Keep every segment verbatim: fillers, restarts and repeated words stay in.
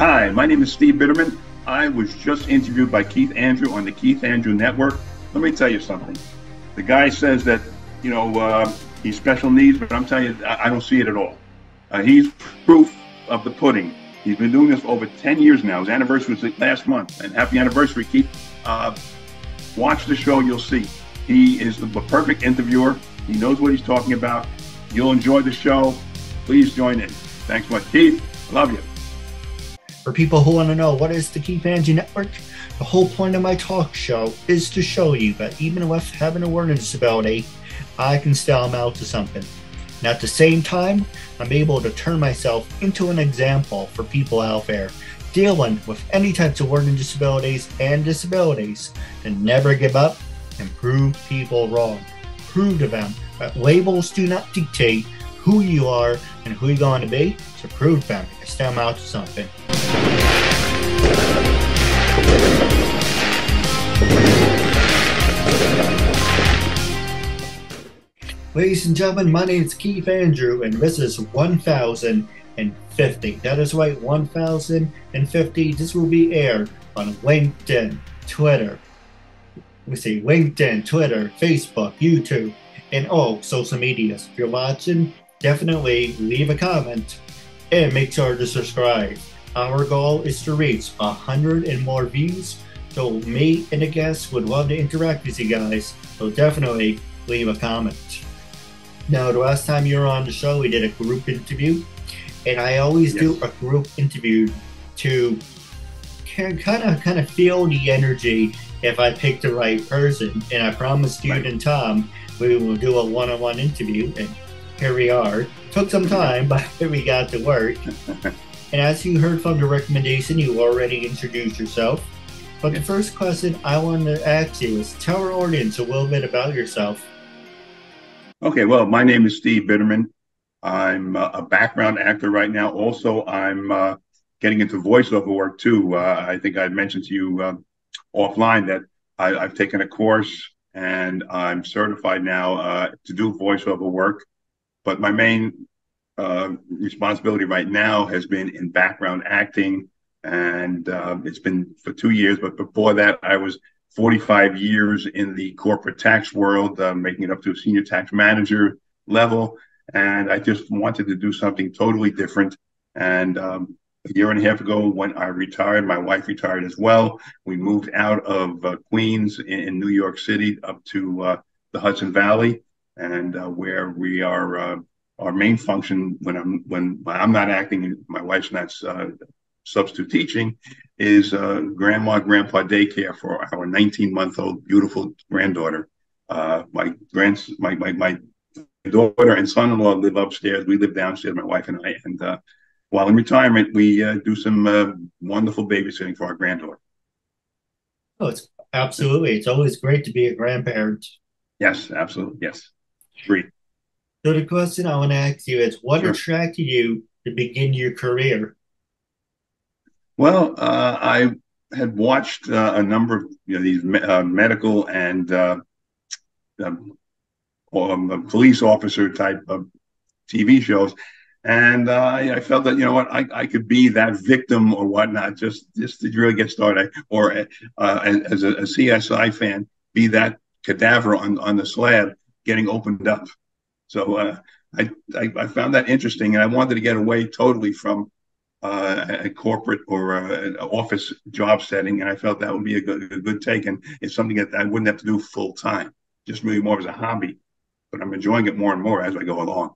Hi, my name is Steve Bitterman. I was just interviewed by Keith Andrew on the Keith Andrew Network. Let me tell you something. The guy says that, you know, uh, he's special needs, but I'm telling you, I, I don't see it at all. Uh, he's proof of the pudding. He's been doing this for over ten years now. His anniversary was last month. And happy anniversary, Keith. Uh, watch the show, you'll see. He is the perfect interviewer. He knows what he's talking about. You'll enjoy the show. Please join in. Thanks so much, Keith. I love you. For people who want to know what is the Keith Andrew Network, the whole point of my talk show is to show you that even with having a learning disability, I can style them out to something. And at the same time, I'm able to turn myself into an example for people out there dealing with any types of learning disabilities and disabilities, and never give up and prove people wrong. Prove to them that labels do not dictate who you are and who you're going to be, to prove them and style them out to something. Ladies and gentlemen, my name is Keith Andrew, and this is one thousand fifty. That is right, one thousand fifty. This will be aired on LinkedIn, Twitter. Let's see, LinkedIn, Twitter, Facebook, YouTube, and all social medias. If you're watching, definitely leave a comment and make sure to subscribe. Our goal is to reach one hundred and more views, so me and the guests would love to interact with you guys, so definitely leave a comment. Now, the last time you were on the show, we did a group interview, and I always yes. do a group interview to kind of kind of feel the energy if I pick the right person. And I promised right. you and Tom we will do a one-on-one interview, and here we are. Took some time, but we got to work. And as you heard from the recommendation, you already introduced yourself. But the first question I wanted to ask you is, tell our audience a little bit about yourself. Okay, well, my name is Steve Bitterman. I'm uh, a background actor right now. Also, I'm uh, getting into voiceover work, too. Uh, I think I mentioned to you uh, offline that I, I've taken a course and I'm certified now uh, to do voiceover work. But my main uh, responsibility right now has been in background acting. And uh, it's been for two years. But before that, I was forty-five years in the corporate tax world, uh, making it up to a senior tax manager level. And I just wanted to do something totally different. And um, a year and a half ago, when I retired, my wife retired as well. We moved out of uh, Queens in, in New York City up to uh, the Hudson Valley, and uh, where we are. Uh, our main function when I'm when I'm not acting, my wife's not. Uh, substitute teaching is uh, grandma, grandpa daycare for our nineteen month old beautiful granddaughter. Uh, my, grands, my, my my daughter and son-in-law live upstairs. We live downstairs, my wife and I. And uh, while in retirement, we uh, do some uh, wonderful babysitting for our granddaughter. Oh, it's absolutely. It's always great to be a grandparent. Yes, absolutely. Yes. Great. So the question I want to ask you is, what sure. attracted you to begin your career? Well, uh, I had watched uh, a number of you know, these me uh, medical and uh, um, um, police officer type of T V shows, and uh, I, I felt that you know what I, I could be that victim or whatnot. Just just to really get started, or uh, as a, a C S I fan, be that cadaver on on the slab getting opened up. So uh, I, I I found that interesting, and I wanted to get away totally from Uh, a corporate or a, an office job setting, and I felt that would be a good, a good take, and it's something that I wouldn't have to do full time. Just really more as a hobby, but I'm enjoying it more and more as I go along.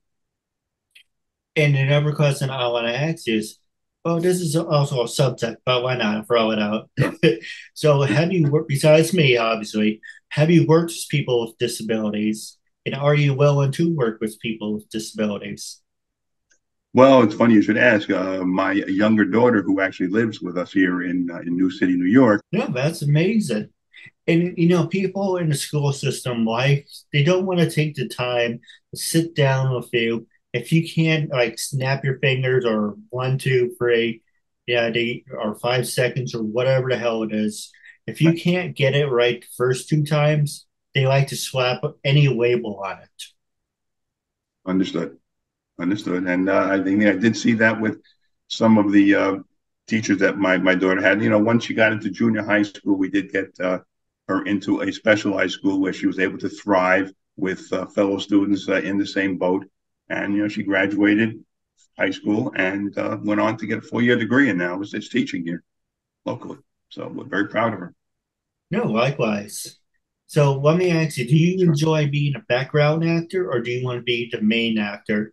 And another question I want to ask is, well, this is also a subject, but why not throw it out? So, have you worked besides me? Obviously, have you worked with people with disabilities, and are you willing to work with people with disabilities? Well, it's funny you should ask. Uh, my younger daughter, who actually lives with us here in uh, in New City, New York. Yeah, that's amazing. And, you know, people in the school system, like, they don't want to take the time to sit down with you. If you can't, like, snap your fingers or one, two, three, yeah, they, or five seconds or whatever the hell it is, if you can't get it right the first two times, they like to slap any label on it. Understood. Understood. And uh, I think I did see that with some of the uh, teachers that my, my daughter had. You know, once she got into junior high school, we did get uh, her into a specialized school where she was able to thrive with uh, fellow students uh, in the same boat. And, you know, she graduated high school and uh, went on to get a four-year degree, and now it's teaching here locally. So we're very proud of her. No, likewise. So let me ask you, do you sure. enjoy being a background actor, or do you want to be the main actor?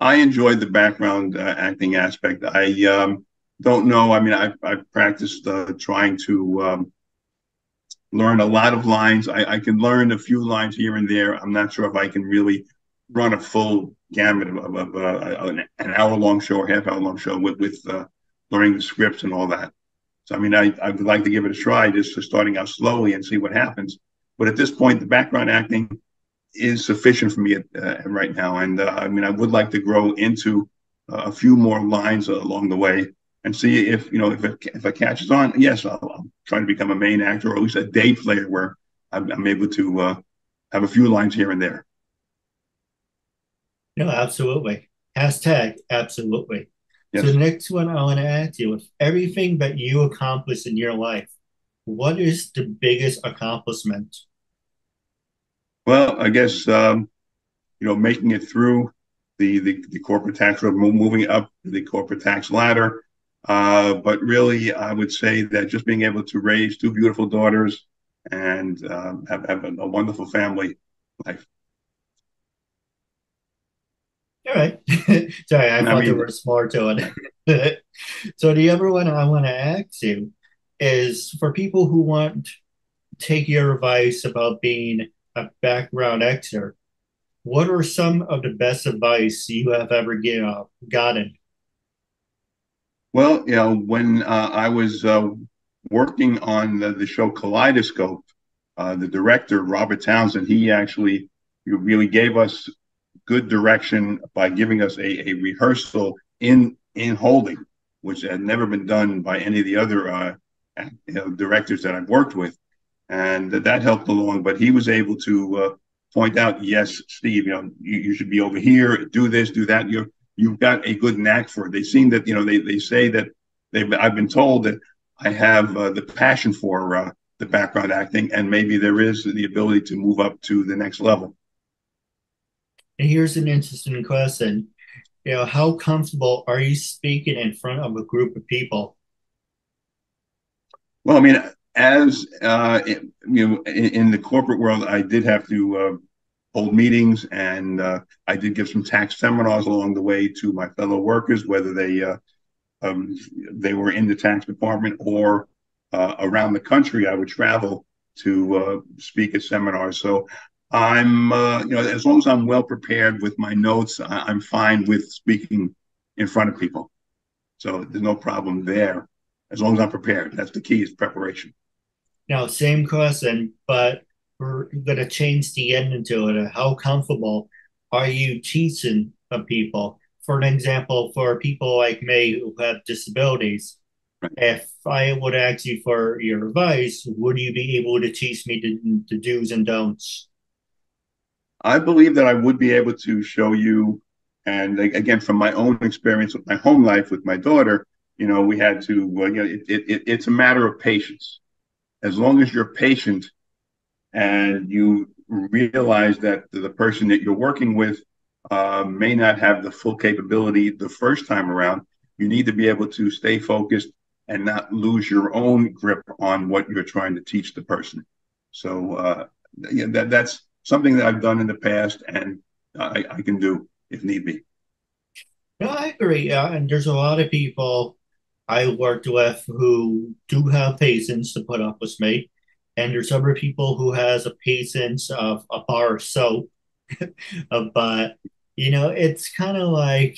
I enjoyed the background uh, acting aspect. I um, don't know. I mean, I've, I've practiced uh, trying to um, learn a lot of lines. I, I can learn a few lines here and there. I'm not sure if I can really run a full gamut of, of, of uh, an, an hour-long show or half-hour-long show with, with uh, learning the scripts and all that. So, I mean, I, I would like to give it a try just for starting out slowly and see what happens. But at this point, the background acting is sufficient for me at, uh, right now. And, uh, I mean, I would like to grow into uh, a few more lines uh, along the way and see if, you know, if it, if it catches on. Yes, I'll, I'll try to become a main actor or at least a day player where I'm, I'm able to uh, have a few lines here and there. No, absolutely. Hashtag absolutely. Yes. So the next one I want to ask you, with everything that you accomplished in your life, what is the biggest accomplishment? Well, I guess, um, you know, making it through the, the, the corporate tax, or moving up the corporate tax ladder. Uh, but really, I would say that just being able to raise two beautiful daughters and um, have, have a, a wonderful family life. All right. Sorry, I thought you were smart on it. So the other one I want to ask you is, for people who want to take your advice about being a background actor, what are some of the best advice you have ever get, uh, gotten? Well, you know, when uh, I was uh, working on the, the show Kaleidoscope, uh, the director, Robert Townsend, he actually he really gave us good direction by giving us a, a rehearsal in in holding, which had never been done by any of the other uh, you know, directors that I've worked with, and that helped along. But he was able to uh, point out, yes, Steve, you know, you, you should be over here, do this, do that. You you've got a good knack for it. They seem that you know they they say that they've I've been told that I have uh, the passion for uh, the background acting, and maybe there is the ability to move up to the next level. And here's an interesting question. You know, how comfortable are you speaking in front of a group of people? Well, I mean, as uh, in, you know, in, in the corporate world, I did have to uh, hold meetings, and uh, I did give some tax seminars along the way to my fellow workers, whether they uh, um, they were in the tax department or uh, around the country. I would travel to uh, speak at seminars. So I'm, uh, you know, as long as I'm well prepared with my notes, I I'm fine with speaking in front of people. So there's no problem there. As long as I'm prepared, that's the key, is preparation. Now, same question, but we're going to change the end into it. How comfortable are you teaching people? For an example, for people like me who have disabilities, right. If I would ask you for your advice, would you be able to teach me the, the do's and don'ts? I believe that I would be able to show you, and again, from my own experience with my home life with my daughter, you know, we had to, well, you know, it, it, it, it's a matter of patience. As long as you're patient and you realize that the person that you're working with uh, may not have the full capability the first time around, you need to be able to stay focused and not lose your own grip on what you're trying to teach the person. So uh, yeah, that, that's, something that I've done in the past, and I, I can do if need be. No, I agree. Uh, and there's a lot of people I worked with who do have patience to put up with me, and there's other people who has a patience of a bar of soap. But, you know, it's kind of like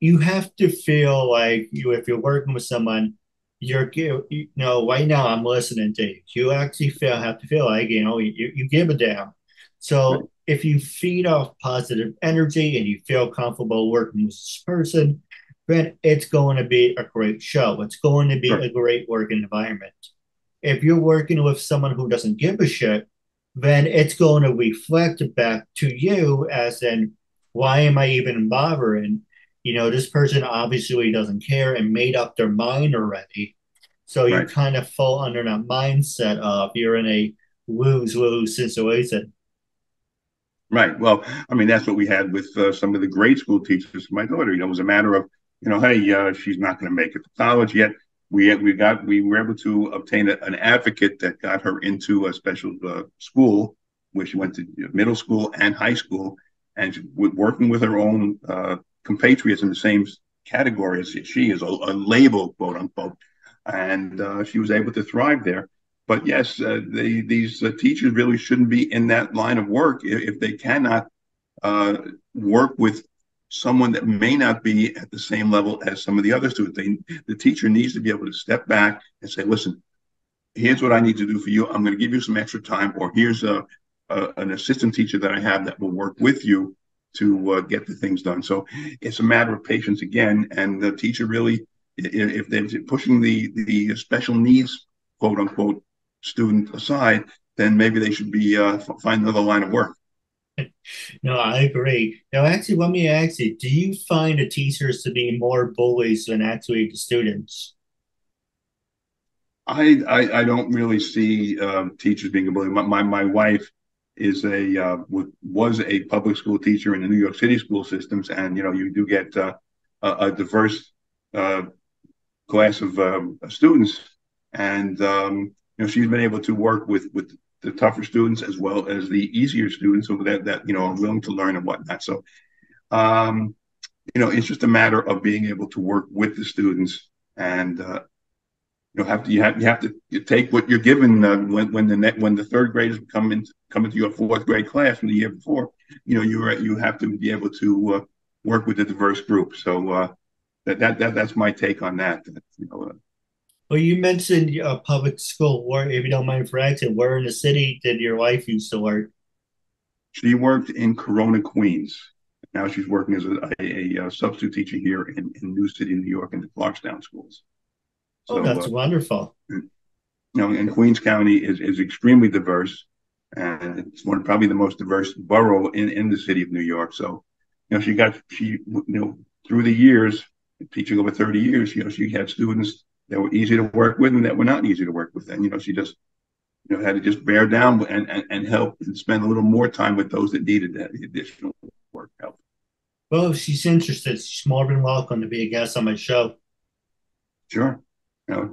you have to feel like you, if you're working with someone, You're, you know, right now I'm listening to you. You actually feel have to feel like, you know, you, you give a damn. So right. If you feed off positive energy and you feel comfortable working with this person, then it's going to be a great show. It's going to be right. a great working environment. If you're working with someone who doesn't give a shit, then it's going to reflect back to you as in, why am I even bothering? you know, this person obviously doesn't care and made up their mind already. So you right. kind of fall under that mindset of you're in a lose-lose situation. Right. Well, I mean, that's what we had with uh, some of the grade school teachers. My daughter, you know, it was a matter of, you know, hey, uh, she's not going to make it to college yet. We we got we were able to obtain a, an advocate that got her into a special uh, school where she went to middle school and high school, and she, with, working with her own uh, compatriots in the same category as she is, a, a label, quote unquote, and uh, she was able to thrive there. But yes, uh, they, these uh, teachers really shouldn't be in that line of work if, if they cannot uh, work with someone that may not be at the same level as some of the other students. They, the teacher needs to be able to step back and say, listen, here's what I need to do for you. I'm going to give you some extra time, or here's a, a an assistant teacher that I have that will work with you to uh, get the things done. So it's a matter of patience again. And the teacher really, if they're pushing the, the special needs, quote unquote, student aside, then maybe they should be uh, find another line of work. No, I agree. Now, actually, let me ask you, do you find the teachers to be more bullies than actually the students? I I, I don't really see uh, teachers being a bully. My, my, my wife is a uh, was a public school teacher in the New York City school systems, and, you know, you do get uh, a, a diverse uh, class of uh, students, and um, you know, she's been able to work with with the tougher students as well as the easier students, so that, that you know, are willing to learn and whatnot. So, um, you know, it's just a matter of being able to work with the students, and uh, you know, have to you have you have to you take what you're given uh, when when the net, when the third graders come into come into your fourth grade class from the year before. You know, you you have to be able to uh, work with a diverse group. So uh, that, that that that's my take on that. that you know. Uh, Well, you mentioned a uh, public school. Where, if you don't mind for asking, where in the city did your wife used to work? She worked in Corona, Queens. Now she's working as a, a, a substitute teacher here in, in New City, New York, in the Clarkstown schools. So, oh, that's uh, wonderful. You know, and Queens County is, is extremely diverse, and it's one probably the most diverse borough in, in the city of New York. So, you know, she got she you know through the years teaching over thirty years. You know, she had students that were easy to work with and that were not easy to work with. And, you know, she just, you know, had to just bear down and, and, and help and spend a little more time with those that needed that additional work help. Well, if she's interested, she's more than welcome to be a guest on my show. Sure. You know,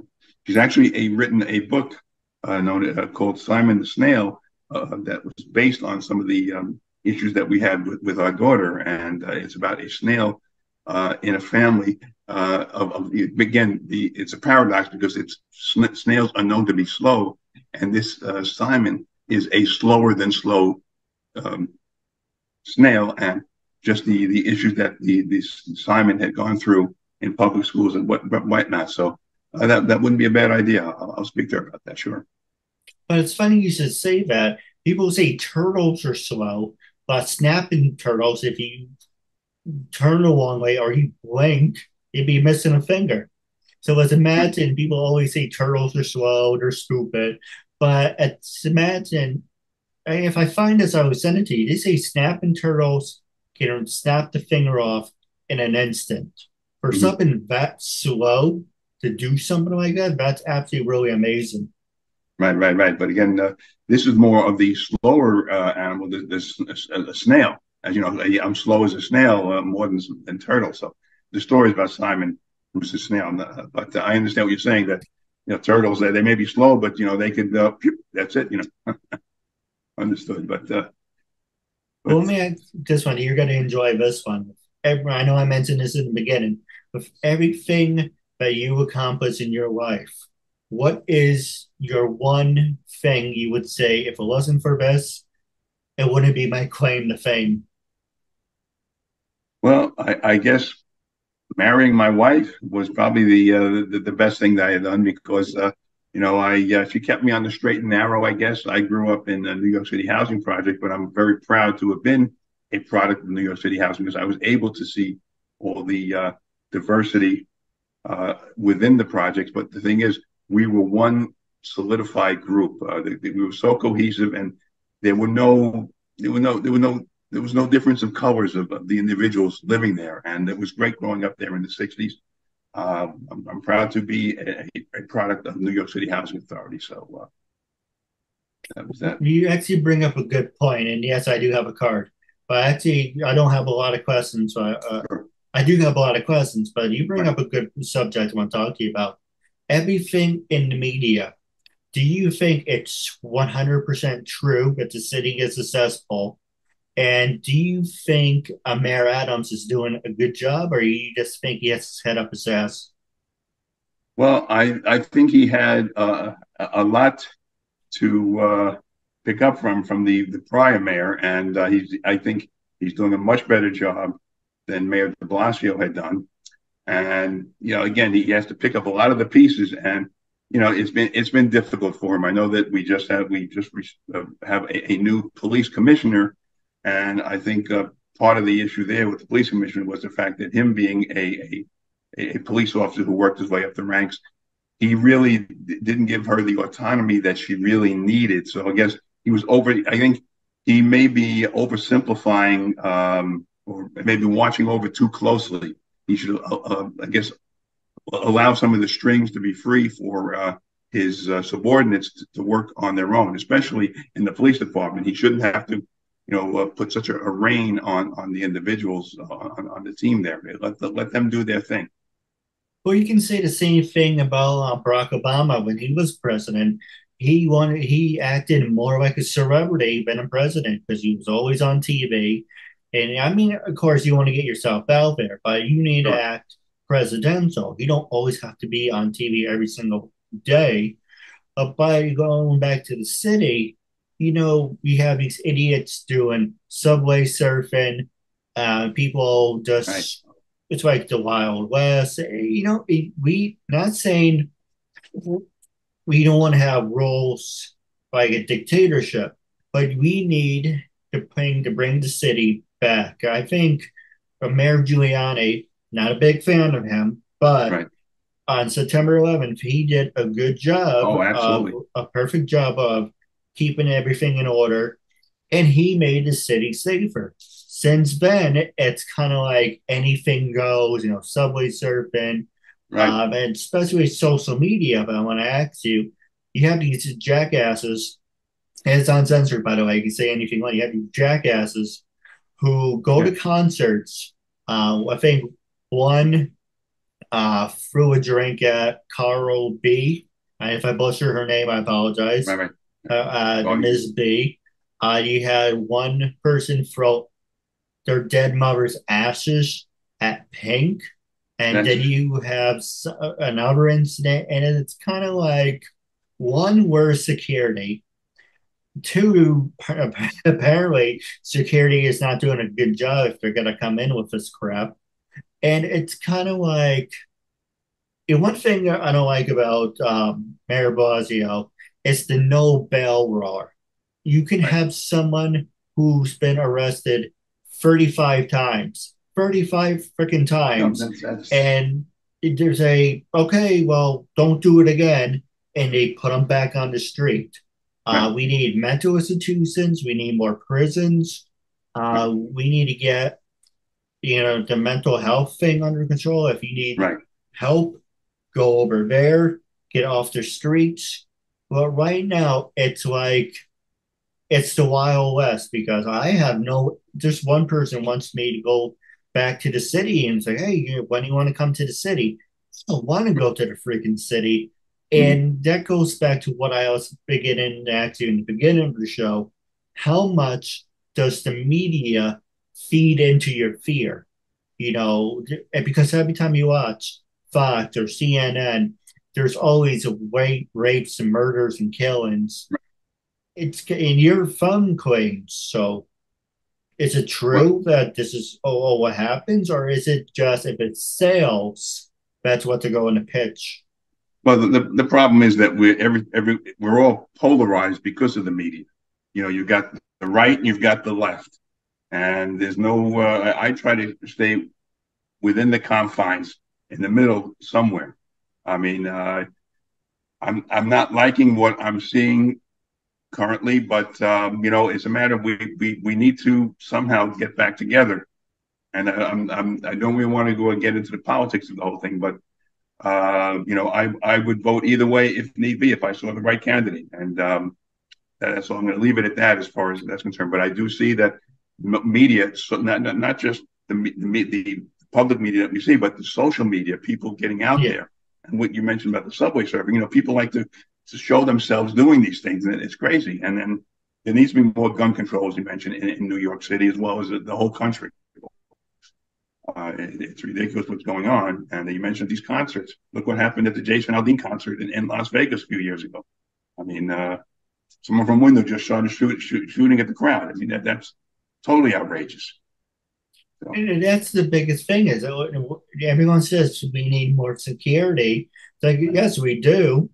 she's actually a, written a book uh, known uh, called Simon the Snail uh, that was based on some of the um, issues that we had with, with our daughter. And uh, it's about a snail uh, in a family. Uh, of, of, again, the, it's a paradox because it's sn- snails are known to be slow, and this uh, Simon is a slower than slow um, snail, and just the, the issues that the this Simon had gone through in public schools and what whatnot. So uh, that that wouldn't be a bad idea. I'll, I'll speak to her about that, sure. But it's funny you should say that. People say turtles are slow, but snapping turtles, if you turn the wrong way or you blink, you'd be missing a finger. So let's imagine, people always say turtles are slow, they're stupid. But let's imagine, if I find this, I will send it to you. They say snapping turtles can snap the finger off in an instant. For mm-hmm. something that slow to do something like that, that's absolutely really amazing. Right, right, right. But again, uh, this is more of the slower uh, animal, the, the, the snail. As you know, I'm slow as a snail uh, more than, than turtle. So the stories about Simon, Mister Snail, but uh, I understand what you're saying, that, you know, turtles, they, they may be slow, but, you know, they could, uh, pew, that's it, you know. Understood, but, uh, but. Well, let me ask this one. You're going to enjoy this one. Every, I know I mentioned this in the beginning. With everything that you accomplish in your life, what is your one thing you would say, if it wasn't for this, it wouldn't be my claim to fame? Well, I, I guess marrying my wife was probably the, uh, the the best thing that I had done, because uh, you know, I uh, she kept me on the straight and narrow. I guess I grew up in a New York City housing project, but I'm very proud to have been a product of New York City housing, because I was able to see all the uh, diversity uh, within the projects. But the thing is, we were one solidified group. Uh, they, they, we were so cohesive, and there were no there were no there were no there was no difference in colors of, of the individuals living there. And it was great growing up there in the sixties. Uh, I'm, I'm proud to be a, a product of New York City Housing Authority. So uh, that was that. You actually bring up a good point. And yes, I do have a card. But actually, I don't have a lot of questions. So I, uh, sure. I do have a lot of questions, but you bring right. up a good subject I want to talk to you about. Everything in the media, do you think it's one hundred percent true that the city is successful? And do you think uh, Mayor Adams is doing a good job, or you just think he has his head up his ass? Well, I, I think he had uh, a lot to uh, pick up from from the, the prior mayor, and uh, he's I think he's doing a much better job than Mayor de Blasio had done. And, you know, again, he has to pick up a lot of the pieces, and, you know, it's been it's been difficult for him. I know that we just have we just have a, a new police commissioner. And I think uh, part of the issue there with the police commissioner was the fact that him being a, a, a police officer who worked his way up the ranks, he really d- didn't give her the autonomy that she really needed. So I guess he was over, I think he may be oversimplifying um, or maybe watching over too closely. He should, uh, uh, I guess, allow some of the strings to be free for uh, his uh, subordinates to, to work on their own, especially in the police department. He shouldn't have to you know, uh, put such a, a rein on, on the individuals uh, on, on the team there. Let, the, let them do their thing. Well, you can say the same thing about uh, Barack Obama when he was president. He wanted, he acted more like a celebrity than a president because he was always on T V. And I mean, of course, you want to get yourself out there, but you need sure. to act presidential. You don't always have to be on T V every single day. Uh, by going back to the city, you know, we have these idiots doing subway surfing. Uh, people just, right. it's like the Wild West. You know, we not saying we don't want to have rules like a dictatorship, but we need to bring, to bring the city back. I think Mayor Giuliani, not a big fan of him, but right. on September eleventh, he did a good job. Oh, absolutely. Of, a perfect job of keeping everything in order, and he made the city safer. Since then, it, it's kind of like anything goes, you know, subway surfing, right. um, and especially social media. But I want to ask you, you have these jackasses, and it's uncensored, by the way, you can say anything like you have these jackasses who go yeah. to concerts. Uh, I think one uh, threw a drink at Carl B. And if I butcher her name, I apologize. Right, right. Uh, uh, oh, Miz B. Uh, you had one person throw their dead mother's ashes at Pink, and then you have another incident, and it's kind of like, one, where's security? Two, apparently security is not doing a good job if they're going to come in with this crap. And it's kind of like, one thing I don't like about um, Mayor de Blasio, it's the no bail rule. You can right. have someone who's been arrested thirty-five times, thirty-five freaking times, no, that's, that's... and there's a, okay, well, don't do it again, and they put them back on the street. Right. Uh, we need mental institutions. We need more prisons. Uh, right. We need to get, you know, the mental health thing under control. If you need right. help, go over there, get off the streets. But right now, it's like, it's the Wild West, because I have no, just one person wants me to go back to the city and say, hey, when do you want to come to the city? I don't want to go to the freaking city. Mm-hmm. And that goes back to what I was beginning at in the beginning of the show. How much does the media feed into your fear? You know, because every time you watch Fox or C N N, there's always a rape, rapes and murders and killings. Right. It's in your phone claims. So is it true well, that this is oh, oh what happens, or is it just if it sales, that's what they're going to pitch? Well, the, the, the problem is that we're every every we're all polarized because of the media. You know, you've got the right and you've got the left, and there's no. Uh, I try to stay within the confines, in the middle somewhere. I mean, uh, I'm I'm not liking what I'm seeing currently, but um, you know, it's a matter of we, we we need to somehow get back together. And I, I'm, I'm I don't really want to go and get into the politics of the whole thing, but uh, you know, I I would vote either way if need be if I saw the right candidate, and um, that's all. I'm going to leave it at that as far as that's concerned. But I do see that media, so not not, not just the, the the public media that we see, but the social media, people getting out yeah. there, and what you mentioned about the subway surfing. You know, people like to. to show themselves doing these things, and it's crazy. And then there needs to be more gun control, as you mentioned, in, in New York City, as well as the whole country. Uh, it, it's ridiculous what's going on. And you mentioned these concerts. Look what happened at the Jason Aldean concert in, in Las Vegas a few years ago. I mean, uh, someone from a window just started shoot, shoot, shooting at the crowd. I mean, that, that's totally outrageous. So. And that's the biggest thing is everyone says we need more security. It's like, yes, we do.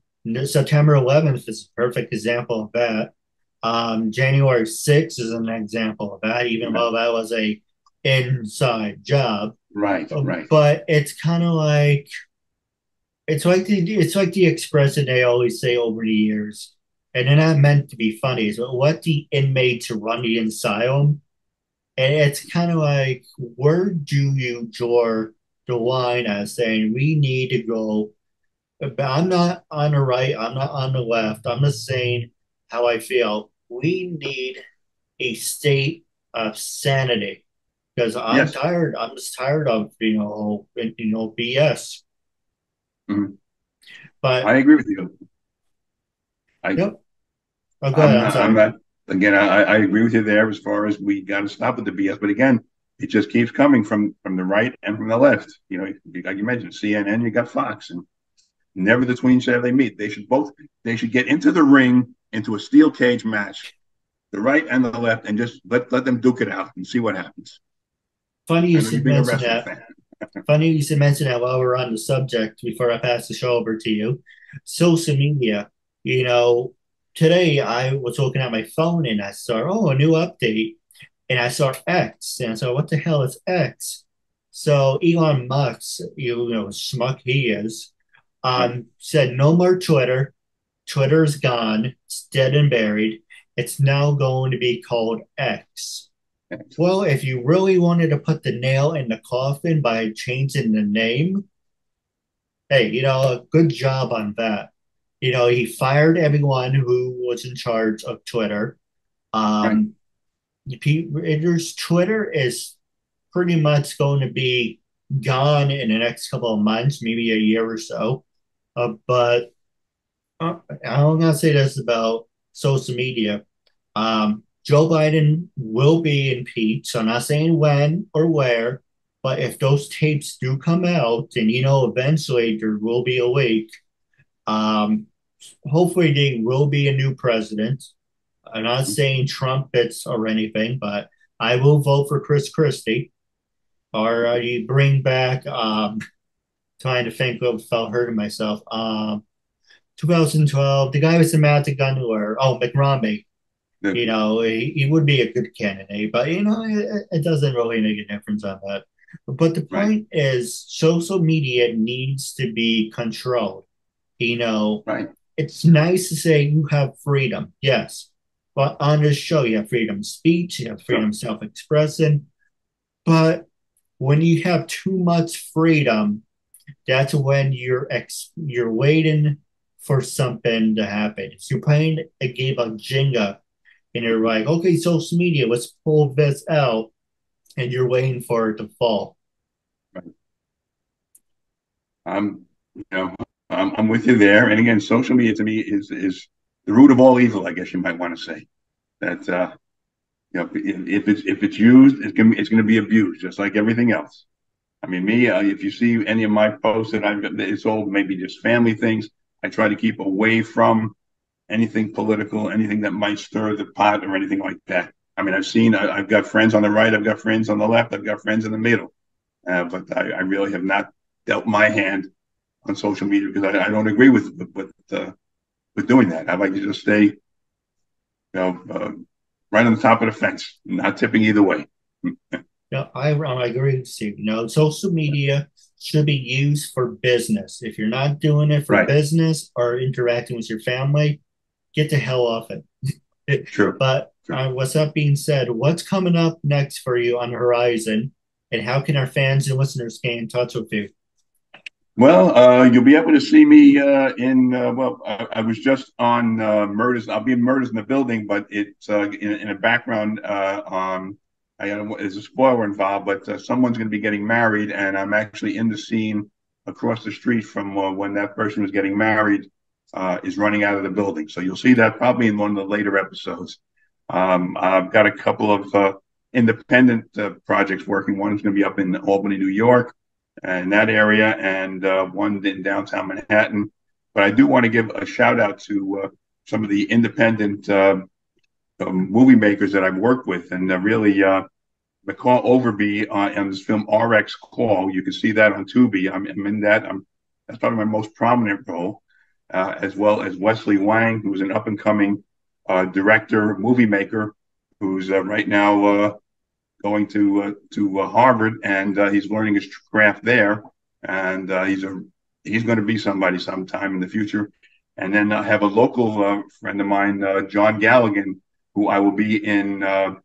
September eleventh is a perfect example of that. Um, January sixth is an example of that, even right. though that was a inside job. Right, right. But it's kind of like it's like the it's like the express that they always say over the years, and they're not meant to be funny. So let the inmates run the asylum, and it's kind of like where do you draw the line as saying we need to go. But I'm not on the right. I'm not on the left. I'm just saying how I feel. We need a state of sanity because I'm yes. tired. I'm just tired of you know you know B S. Mm-hmm. But I agree with you. I yep. Oh, go I'm, ahead, I'm, sorry. I'm not again. I, I agree with you there as far as we got to stop with the B S. But again, it just keeps coming from from the right and from the left. You know, like you mentioned, C N N. You got Fox and. Never the tween shall they meet. They should both. They should get into the ring, into a steel cage match, the right and the left, and just let let them duke it out and see what happens. Funny you should mention that. Funny you should mention that while we're on the subject. Before I pass the show over to you, social media. You know, today I was looking at my phone and I saw oh a new update, and I saw X and I saw what the hell is X? So Elon Musk, you know, schmuck he is. Um, said no more Twitter. Twitter's gone. It's dead and buried. It's now going to be called X. Well, if you really wanted to put the nail in the coffin by changing the name, hey, you know, good job on that. You know, he fired everyone who was in charge of Twitter. Um, right. Twitter is pretty much going to be gone in the next couple of months, maybe a year or so. Uh, but I'm going to say this about social media. Um, Joe Biden will be impeached. I'm not saying when or where, but if those tapes do come out, and, you know, eventually there will be a leak, um, hopefully there will be a new president. I'm not saying Trump bits or anything, but I will vote for Chris Christie. Or uh, you bring back, um, trying to think without hurting myself, um, twenty twelve, the guy with the magic gun, or, oh, Mitt Romney, yeah. you know, he, he would be a good candidate, but, you know, it, it doesn't really make a difference on that. But the point right. is social media needs to be controlled. You know, right. it's nice to say you have freedom, yes, but on this show you have freedom of speech, you have freedom of yeah. self-expression, but when you have too much freedom, that's when you're ex- you're waiting for something to happen. So you're playing a game of Jenga, and you're like, okay, social media, let's pull this out, and you're waiting for it to fall. Right. I'm, you know, I'm, I'm with you there. And again, social media to me is is the root of all evil, I guess you might want to say that. Uh, You know, if it's if it's used, it's gonna it's gonna be abused, just like everything else. I mean, me, uh, if you see any of my posts that I've got, it's all maybe just family things. I try to keep away from anything political, anything that might stir the pot or anything like that. I mean, I've seen, I, I've got friends on the right, I've got friends on the left, I've got friends in the middle, uh, but I, I really have not dealt my hand on social media because I, I don't agree with with with, uh, with doing that. I like to just stay, you know. Uh, Right on the top of the fence, not tipping either way. No, I, I agree with you. You know, social media should be used for business. If you're not doing it for right. business or interacting with your family, get the hell off it. True. But True. Uh, with that being said, what's coming up next for you on the horizon, and how can our fans and listeners stay in touch with you? Well, uh, you'll be able to see me uh, in, uh, well, I, I was just on uh, Murders. I'll be in Murders in the Building, but it's uh, in, in a background. Uh, um, I there's a spoiler involved, but uh, someone's going to be getting married, and I'm actually in the scene across the street from uh, when that person was getting married uh, is running out of the building. So you'll see that probably in one of the later episodes. Um, I've got a couple of uh, independent uh, projects working. One's going to be up in Albany, New York, in that area, and uh, one in downtown Manhattan. But I do want to give a shout out to uh, some of the independent uh, movie makers that I've worked with, and uh, really uh, McCall Overby on, on this film Rx Call. You can see that on Tubi. I'm, I'm in that. I'm, that's probably my most prominent role, uh, as well as Wesley Wang, who's an up-and-coming uh, director, movie maker, who's uh, right now uh, going to uh, to uh, Harvard, and uh, he's learning his craft there, and uh, he's a he's going to be somebody sometime in the future. And then I have a local uh, friend of mine, uh, John Galligan, who I will be in uh,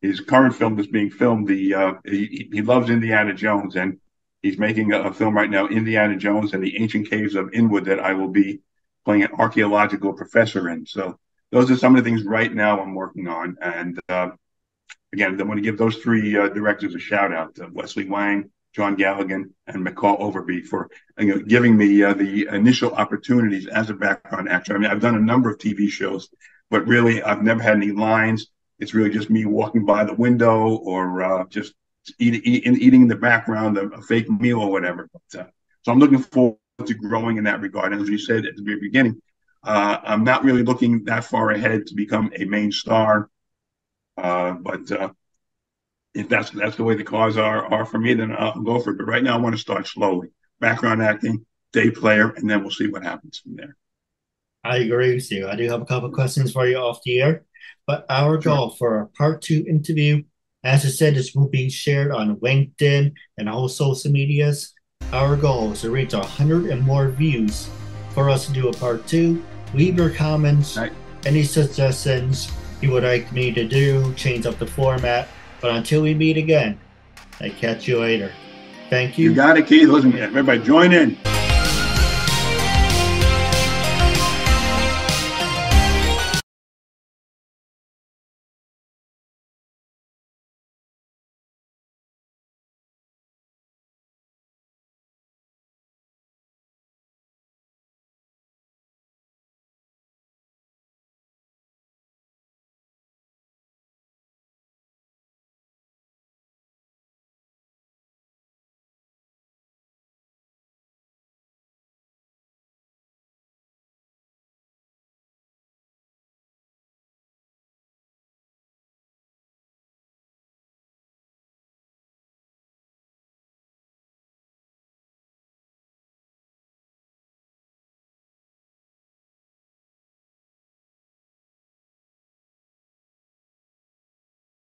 his current film that's being filmed. The uh, he, he loves Indiana Jones, and he's making a, a film right now, Indiana Jones and the Ancient Caves of Inwood, that I will be playing an archaeological professor in. So those are some of the things right now I'm working on, and. Uh, Again, I want to give those three uh, directors a shout out: uh, Wesley Wang, John Galligan, and McCall Overby, for you know, giving me uh, the initial opportunities as a background actor. I mean, I've done a number of T V shows, but really, I've never had any lines. It's really just me walking by the window, or uh, just eat, eat, eating in the background a, a fake meal or whatever. But, uh, so I'm looking forward to growing in that regard. And as you said at the very beginning, uh, I'm not really looking that far ahead to become a main star. Uh, but uh, if that's that's the way the cars are are for me, then I'll go for it. But right now, I want to start slowly. Background acting, day player, and then we'll see what happens from there. I agree with you. I do have a couple of questions for you off the air. But our sure. goal for our part two interview, as I said, this will be shared on LinkedIn and all social medias. Our goal is to reach one hundred and more views for us to do a part two. Leave your comments, right. any suggestions you would like me to do, change up the format. But until we meet again, I catch you later. Thank you. You got it, Keith. Listen, everybody join in.